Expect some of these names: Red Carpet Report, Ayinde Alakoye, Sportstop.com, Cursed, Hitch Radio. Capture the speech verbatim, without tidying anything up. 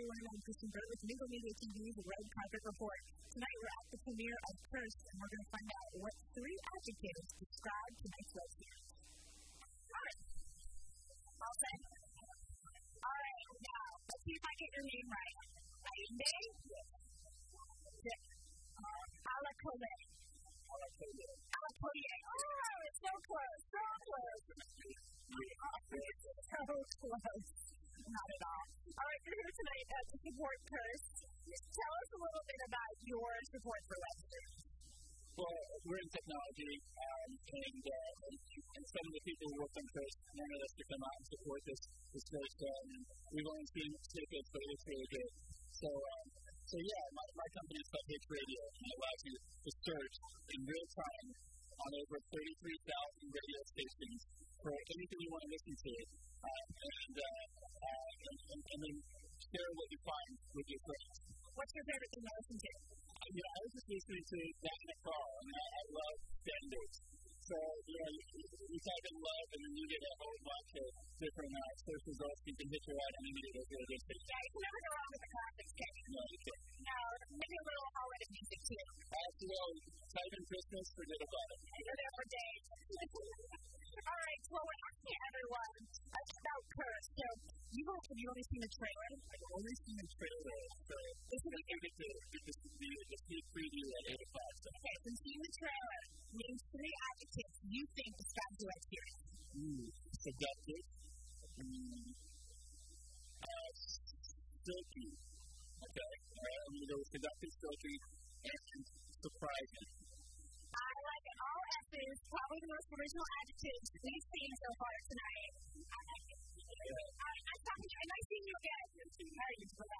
everyone on Kristen Berlich's Legal Media T V's Red Carpet Report. Tonight we're at the premiere of Cursed, and we're going to find out what three adjectives describe tonight's love series. Alright. All set? Alright, now, let's see if I get your name right. Ayinde? Yes. Alakoye. Alakoye. Alakoye. Oh, it's so close. So close. So close. Not at all. All right, you're here tonight at the support Cursed. Tell us a little bit about your support for web series. Well, we're in technology, um, and, uh, and some of the people who work on Cursed wanted us to come out and support this this first um, We've only seen snippets, but it looks really good. So, um, so yeah, my, my company is called Hitch Radio, and it allows you to search in real time on over thirty-three thousand radio stations for anything you want to listen to, um, and, uh, uh, and, and, and then share what you find with your friends. What's your favorite thing to listen to? Uh, you know, I was just listening to that in the car, and I, I love standards. So, you know, you, you type in love, and then you get a whole bunch of different uh, search results. You can hit your right, and then you get those radio stations. Yeah, you can never go wrong with the classics, can you? No, you can't. Now, maybe a little holiday music, too. As well, type in Christmas, forget about it. Alright, well, we're asking everyone about Cursed. So, you all have you only seen the trailer? I've only seen the trailer. So, this is the trailer. This is the preview at eight o'clock. Okay, so seeing the trailer, name three adjectives you think describe your experience. Mm, seductive. Mm, uh, silky. Okay, alright, I'm going to go with seductive, silky, and surprising. Is probably the most original adjectives we've seen so far tonight. I like it. Yeah. All right, nice talking to you. Nice seeing you again.